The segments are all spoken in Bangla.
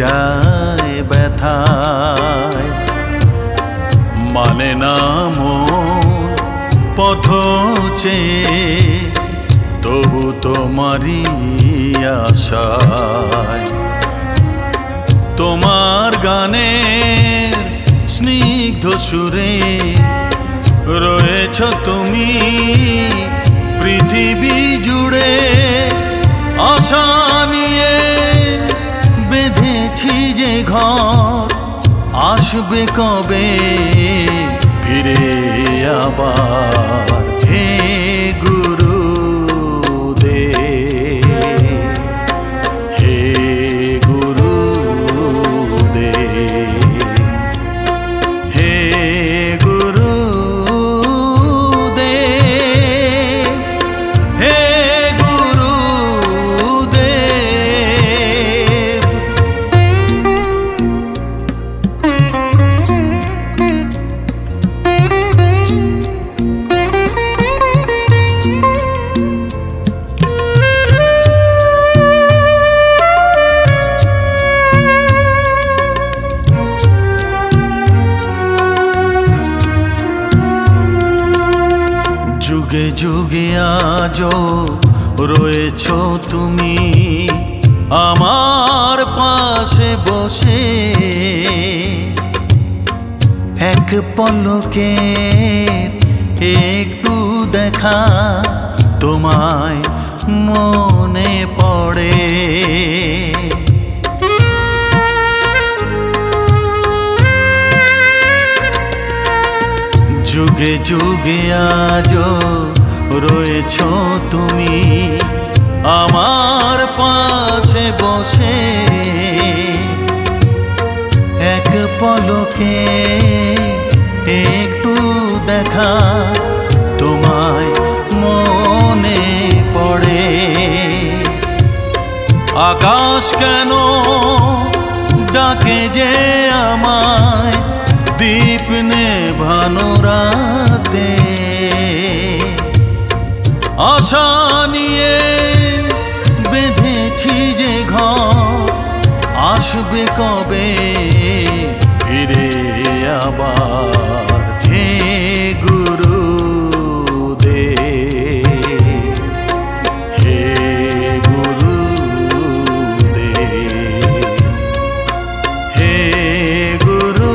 যায় ব্যথায় মানে না মন পথ চেয়ে তবু তোমারই আশায় তোমার গানের স্নিগ্ধ সুরে রয়েছ তুমি পৃথিবী জুড়ে আশা নিয়ে বেঁধেছি যে ঘর আসবে কবে ফিরে আবার হে গুরুদেব হে গুরুদেব হে গুরুদেব হে গুরুদেব। যুগে যুগে আজও রয়েছ তুমি আমার পাশে বসে এক পলকে একটু দেখা তোমায় মনে পড়ে যুগে যুগে আজও রয়েছ তুমি আমার পাশে বসে এক পলকে একটু দেখা তোমায় মনে পড়ে আকাশ কেন ডাকে যে আমায় दीप ने भानुराते आशा निये बेधेछि जे घर आसबे कबे फिरे आबार हे गुरुदेव हे गुरुदेव हे गुरु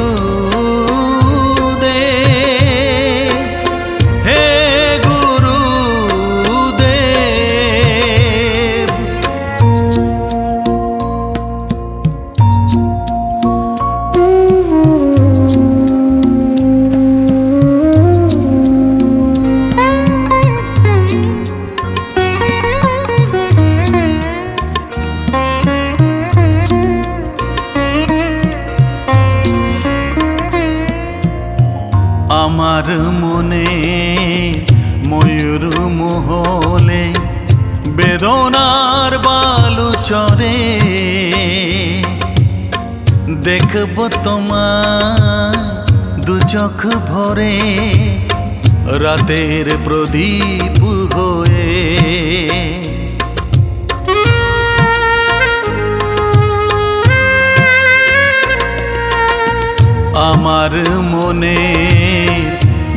আমার মনে ময়ূর মহলে বেদনার বালু চরে দেখব তোমার দু চোখ ভরে রাতের প্রদীপ হয়ে আমার মনে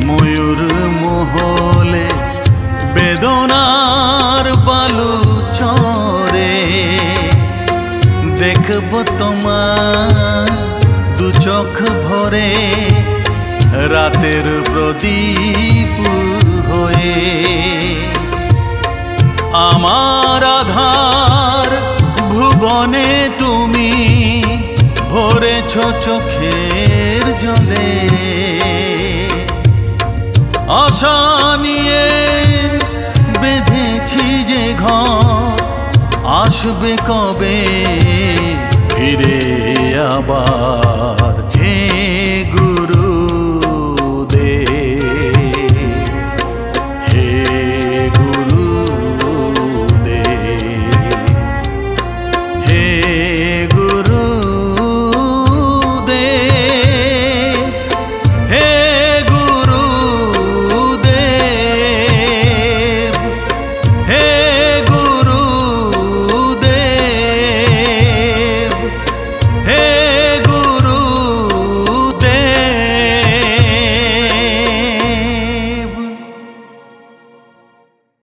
ময়ূর মহলে বেদনার বালু চরে দেখব তোমার দু চোখ ভরে রাতের প্রদীপ হয়ে আমার আধার ভুবনে তুমি ভরেছ চোখের জলে আশা নিয়ে বেঁধেছি যে ঘর আসবে কবে ফিরে আবার।